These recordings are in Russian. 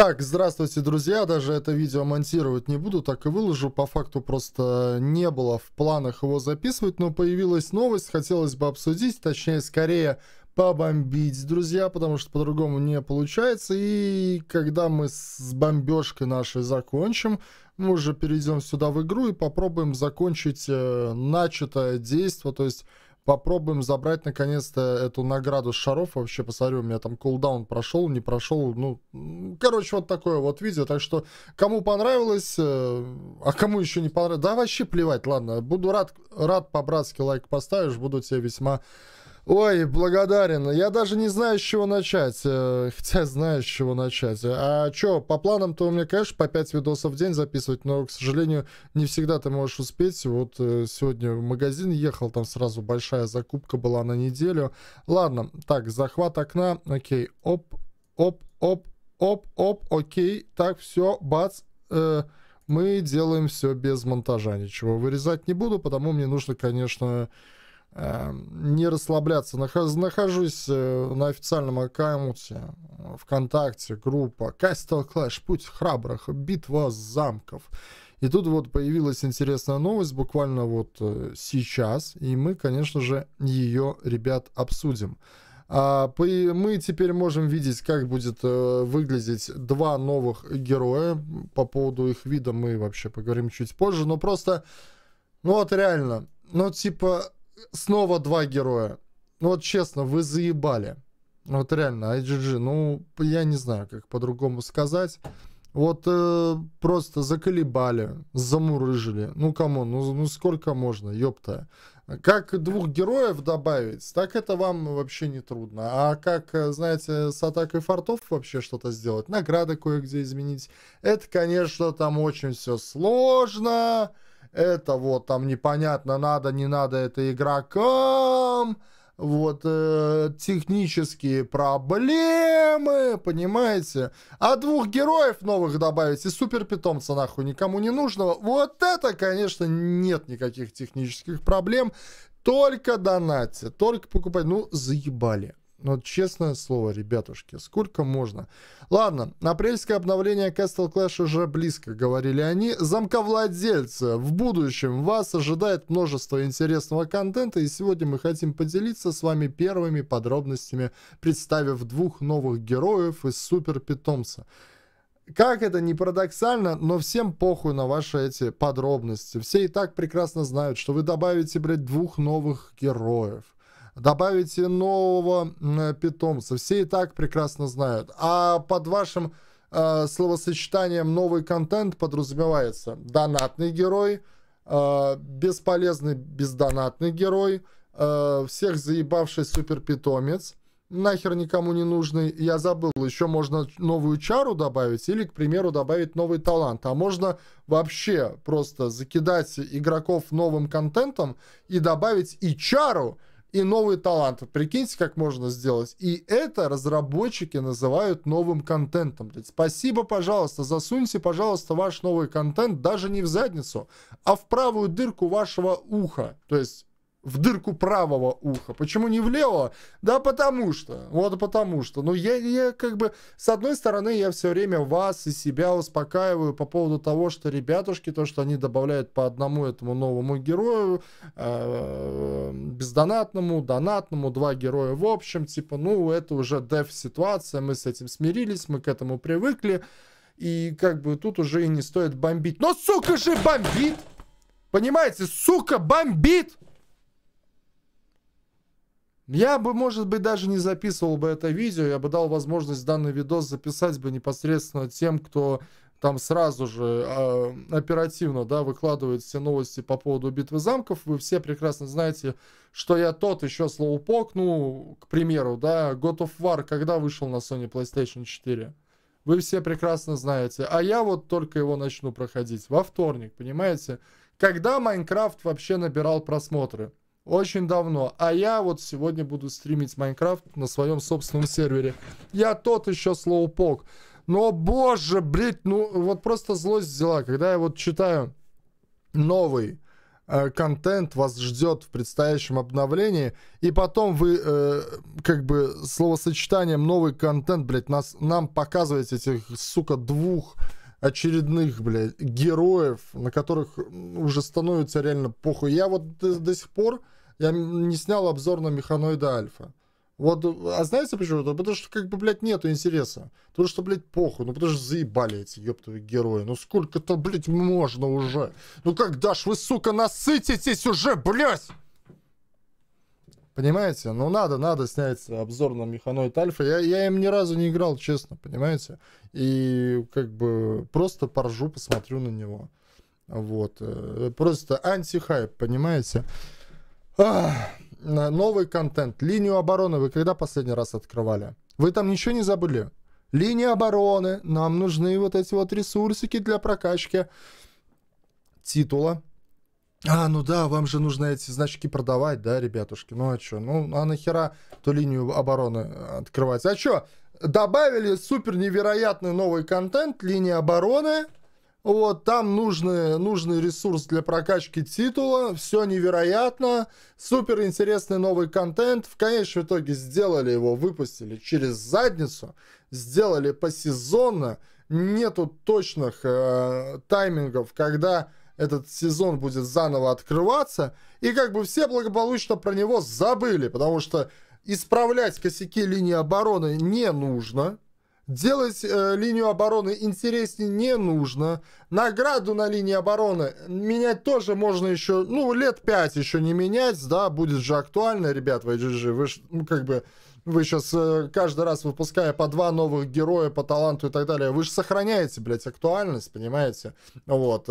Так, здравствуйте, друзья. Даже это видео монтировать не буду, так и выложу. По факту просто не было в планах его записывать, но появилась новость, хотелось бы обсудить, точнее, скорее побомбить, друзья, потому что по-другому не получается. И когда мы с бомбежкой нашей закончим, мы уже перейдем сюда в игру и попробуем закончить начатое действие, то есть попробуем забрать наконец-то эту награду с шаров. Вообще, посмотри, у меня там кулдаун прошел, не прошел. Ну, короче, вот такое вот видео. Так что, кому понравилось, а кому еще не понравилось, да вообще плевать, ладно. Буду рад по-братски лайк поставишь, буду тебе весьма... Ой, благодарен. Я даже не знаю, с чего начать. Хотя знаю, с чего начать. А чё, по планам-то у меня, конечно, по 5 видосов в день записывать, но, к сожалению, не всегда ты можешь успеть. Вот сегодня в магазин ехал, там сразу большая закупка была на неделю. Ладно, так, захват окна. Окей, оп, оп, оп, оп, оп, окей. Так, все, бац. Мы делаем все без монтажа. Ничего вырезать не буду, потому мне нужно, конечно... не расслабляться. Нахожусь на официальном аккаунте ВКонтакте, группа Castle Clash, путь храбрых, битва замков. И тут вот появилась интересная новость буквально вот сейчас, и мы, конечно же, ее, ребят, обсудим. Мы теперь можем видеть, как будет выглядеть два новых героя. По поводу их вида мы вообще поговорим чуть позже, но просто, ну вот реально, ну типа... Снова два героя. Ну вот честно, вы заебали. Вот реально, IGG, ну я не знаю, как по-другому сказать. Вот просто заколебали, замурыжили. Ну камон, ну сколько можно, ёпта. Как двух героев добавить, так это вам вообще не трудно. А как, знаете, с атакой фортов вообще что-то сделать, награды кое-где изменить, это, конечно, там очень все сложно. Это вот там непонятно, надо, не надо это игрокам, вот технические проблемы, понимаете? А двух героев новых добавить и супер питомца нахуй никому не нужного, вот это, конечно, нет никаких технических проблем, только донатьте, только покупать, ну заебали. Вот честное слово, ребятушки, сколько можно. Ладно, апрельское обновление Castle Clash уже близко, говорили они. Замковладельцы, в будущем вас ожидает множество интересного контента, и сегодня мы хотим поделиться с вами первыми подробностями, представив двух новых героев из супер питомца. Как это ни парадоксально, но всем похуй на ваши эти подробности. Все и так прекрасно знают, что вы добавите, блядь, двух новых героев. Добавите нового питомца. Все и так прекрасно знают. А под вашим словосочетанием новый контент подразумевается донатный герой, бесполезный бездонатный герой, всех заебавший супер питомец, нахер никому не нужный. Я забыл, еще можно новую чару добавить или, к примеру, добавить новый талант. А можно вообще просто закидать игроков новым контентом и добавить и чару, и новые таланты. Прикиньте, как можно сделать. И это разработчики называют новым контентом. Спасибо, пожалуйста. Засуньте, пожалуйста, ваш новый контент даже не в задницу, а в правую дырку вашего уха. То есть в дырку правого уха. Почему не влево? Да потому что. Вот потому что. Ну, я как бы... С одной стороны, я все время вас и себя успокаиваю по поводу того, что ребятушки, то, что они добавляют по одному этому новому герою, бездонатному, донатному, два героя в общем, типа, ну, это уже деф-ситуация, мы с этим смирились, мы к этому привыкли, и как бы тут уже и не стоит бомбить. Но, сука же, бомбит! Понимаете, сука, бомбит! Я бы, может быть, даже не записывал бы это видео, я бы дал возможность данный видос записать бы непосредственно тем, кто там сразу же оперативно, да, выкладывает все новости по поводу битвы замков. Вы все прекрасно знаете, что я тот еще слоупок, ну, к примеру, да, God of War, когда вышел на Sony PlayStation 4? Вы все прекрасно знаете, а я вот только его начну проходить во вторник, понимаете? Когда Minecraft вообще набирал просмотры? Очень давно. А я вот сегодня буду стримить Майнкрафт на своем собственном сервере. Я тот еще слоупок. Но, боже, блядь, ну вот просто злость взяла, когда я вот читаю новый контент вас ждет в предстоящем обновлении, и потом вы как бы словосочетанием новый контент, блядь, нам показываете этих, сука, двух очередных, блядь, героев, на которых уже становится реально похуй. Я вот до сих пор я не снял обзор на Механоида Альфа. Вот, а знаете почему? Потому что, как бы, блядь, нету интереса. Потому что, блядь, похуй. Ну, потому что заебали эти ёптовые герои. Ну, сколько-то, блядь, можно уже? Ну, когда ж вы, сука, насытитесь уже, блядь? Понимаете? Ну, надо снять обзор на Механоид Альфа. Я им ни разу не играл, честно, понимаете? И, как бы, просто поржу, посмотрю на него. Вот. Просто антихайп, понимаете? Ах. Новый контент. Линию обороны вы когда последний раз открывали? Вы там ничего не забыли? Линия обороны. Нам нужны вот эти вот ресурсики для прокачки титула. А, ну да, вам же нужно эти значки продавать, да, ребятушки? Ну а чё? Ну а нахера ту линию обороны открывать? А чё? Добавили супер невероятный новый контент. Линия обороны. Вот, там нужный ресурс для прокачки титула, все невероятно, супер интересный новый контент, в конечном итоге сделали его, выпустили через задницу, сделали посезонно, нету точных таймингов, когда этот сезон будет заново открываться, и как бы все благополучно про него забыли, потому что исправлять косяки линии обороны не нужно. Делать линию обороны интереснее не нужно. Награду на линии обороны менять тоже можно еще, ну, лет 5 еще не менять, да, будет же актуально, ребят, в IGG. Вы, ну, как бы, вы сейчас каждый раз, выпуская по 2 новых героя по таланту и так далее, вы же сохраняете, блядь, актуальность, понимаете? Вот,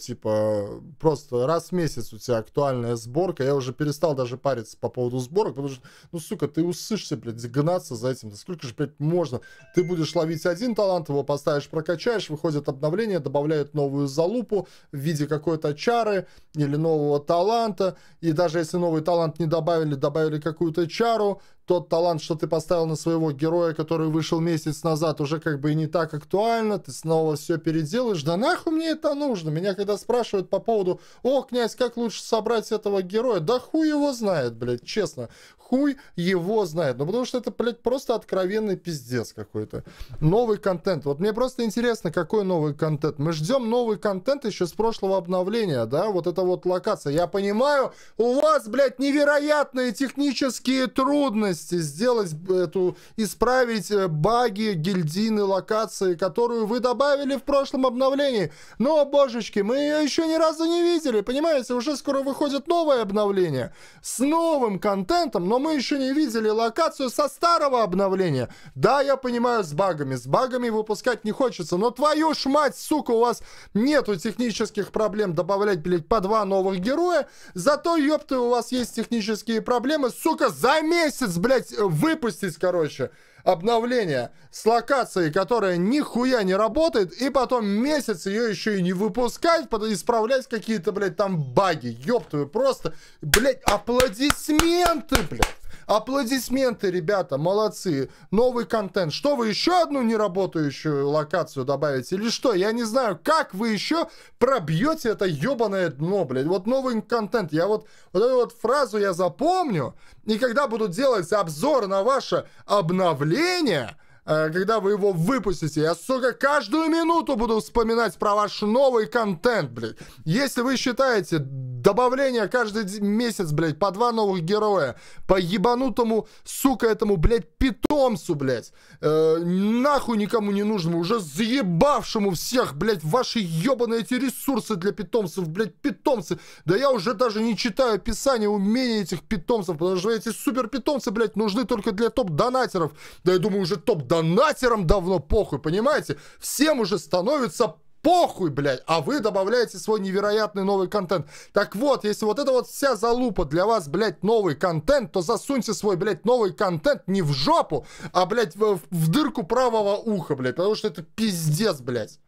типа, просто раз в месяц у тебя актуальная сборка. Я уже перестал даже париться по поводу сборок, потому что, ну, сука, ты усышься, блядь, гнаться за этим. Сколько же, блядь, можно? Ты будешь ловить один талант, его поставишь, прокачаешь, выходит обновление, добавляют новую залупу в виде какой-то чары или нового таланта. И даже если новый талант не добавили, добавили какую-то чару, тот талант, что ты поставил на своего героя, который вышел месяц назад, уже как бы и не так актуально, ты снова все переделаешь. Да нахуй мне это нужно? Меня когда спрашивают по поводу, о, князь, как лучше собрать этого героя? Да хуй его знает, блядь, честно. Хуй его знает. Ну потому что это, блядь, просто откровенный пиздец какой-то. Новый контент. Вот мне просто интересно, какой новый контент. Мы ждем новый контент еще с прошлого обновления, да? Вот это вот локация. Я понимаю, у вас, блядь, невероятные технические трудности. Сделать эту, исправить баги, гильдийные локации, которую вы добавили в прошлом обновлении. Но, божечки, мы ее еще ни разу не видели, понимаете? Уже скоро выходит новое обновление с новым контентом, но мы еще не видели локацию со старого обновления. Да, я понимаю, с багами выпускать не хочется, но твою ж мать, сука, у вас нету технических проблем добавлять, блядь, по 2 новых героя, зато, ёпты, у вас есть технические проблемы, сука, за месяц, блять, выпустить, короче, обновление с локацией, которая нихуя не работает, и потом месяц ее еще и не выпускать, потом исправлять какие-то, блядь, там баги. Ёб твою, просто, блядь, аплодисменты, блядь. Аплодисменты, ребята, молодцы. Новый контент. Что, вы еще одну неработающую локацию добавите? Или что? Я не знаю, как вы еще пробьете это ебаное дно, блядь. Вот новый контент. Я вот эту вот фразу я запомню. И когда буду делать обзор на ваше обновление, когда вы его выпустите, я, сука, каждую минуту буду вспоминать про ваш новый контент, блядь. Если вы считаете добавление каждый месяц, блядь, по 2 новых героя, по ебанутому, сука, этому, блядь, питомцу, блядь, нахуй никому не нужному, уже заебавшему всех, блядь, ваши ебаные эти ресурсы для питомцев, блядь, питомцы. Да я уже даже не читаю описание умений этих питомцев, потому что эти супер питомцы, блядь, нужны только для топ-донатеров. Да я думаю, уже топ-донатерам давно похуй, понимаете? Всем уже становится похуй, блядь, а вы добавляете свой невероятный новый контент. Так вот, если вот это вот вся залупа для вас, блядь, новый контент, то засуньте свой, блядь, новый контент не в жопу, а, блядь, в дырку правого уха, блядь, потому что это пиздец, блядь.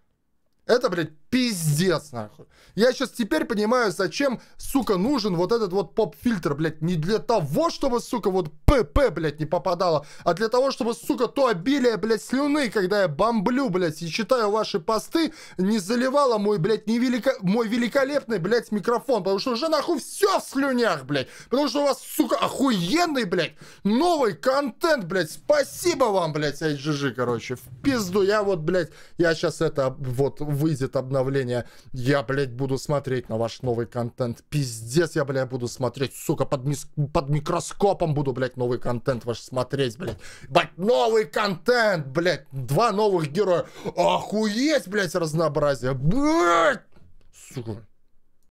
Это, блядь, Пиздец, нахуй. Я сейчас теперь понимаю, зачем, сука, нужен вот этот вот поп-фильтр, блядь. Не для того, чтобы, сука, вот ПП, блядь, не попадало, а для того, чтобы, сука, то обилие, блядь, слюны, когда я бомблю, блядь, и читаю ваши посты, не заливало мой, блядь, мой великолепный, блядь, микрофон. Потому что уже, нахуй, все в слюнях, блядь. Потому что у вас, сука, охуенный, блядь, новый контент, блядь. Спасибо вам, блядь, IGG, короче. В пизду. Я вот, блядь, я сейчас это, вот, выйдет обновление. Я, блядь, буду смотреть на ваш новый контент. Пиздец, я, блядь, буду смотреть, сука, под микроскопом буду, блядь, новый контент ваш смотреть, блядь. Блядь, новый контент, блядь. Два новых героя. Охуеть, блядь, разнообразие. Блядь, сука.